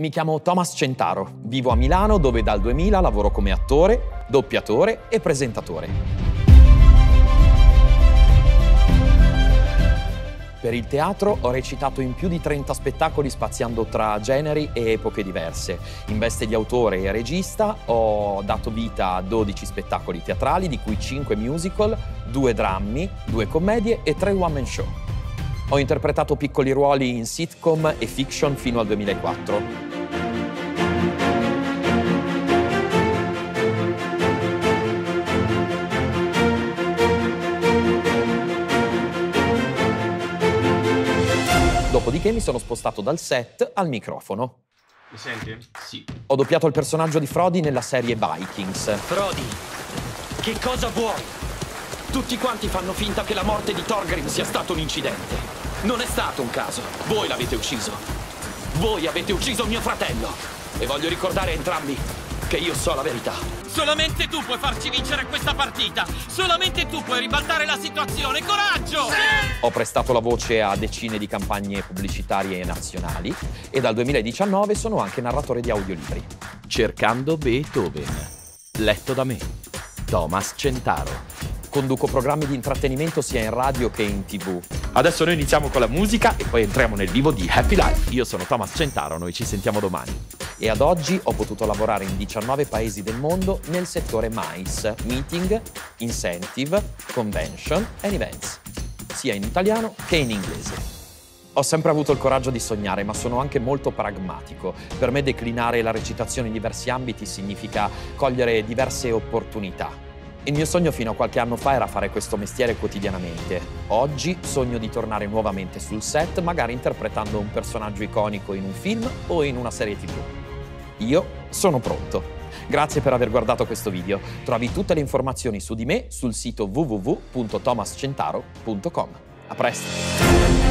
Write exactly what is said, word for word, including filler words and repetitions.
Mi chiamo Thomas Centaro, vivo a Milano dove dal duemila lavoro come attore, doppiatore e presentatore. Per il teatro ho recitato in più di trenta spettacoli spaziando tra generi e epoche diverse. In veste di autore e regista ho dato vita a dodici spettacoli teatrali, di cui cinque musical, due drammi, due commedie e tre one-man show. Ho interpretato piccoli ruoli in sitcom e fiction fino al duemilaquattro. Dopodiché mi sono spostato dal set al microfono. Mi senti? Sì. Ho doppiato il personaggio di Frodi nella serie Vikings. Frodi, che cosa vuoi? Tutti quanti fanno finta che la morte di Thorgrim sia stato un incidente. Non è stato un caso. Voi l'avete ucciso. Voi avete ucciso mio fratello. E voglio ricordare a entrambi che io so la verità. Solamente tu puoi farci vincere questa partita. Solamente tu puoi ribaltare la situazione. Coraggio! Sì! Ho prestato la voce a decine di campagne pubblicitarie nazionali e dal duemiladiciannove sono anche narratore di audiolibri. Cercando Beethoven. Letto da me. Thomas Centaro. Conduco programmi di intrattenimento sia in radio che in tv. Adesso noi iniziamo con la musica e poi entriamo nel vivo di Happy Life. Io sono Thomas Centaro, noi ci sentiamo domani. E ad oggi ho potuto lavorare in diciannove paesi del mondo nel settore M I C E, Meeting, Incentive, Convention and Events, sia in italiano che in inglese. Ho sempre avuto il coraggio di sognare, ma sono anche molto pragmatico. Per me declinare la recitazione in diversi ambiti significa cogliere diverse opportunità. Il mio sogno fino a qualche anno fa era fare questo mestiere quotidianamente. Oggi sogno di tornare nuovamente sul set, magari interpretando un personaggio iconico in un film o in una serie tv. Io sono pronto. Grazie per aver guardato questo video. Trovi tutte le informazioni su di me sul sito w w w punto thomas centaro punto com. A presto!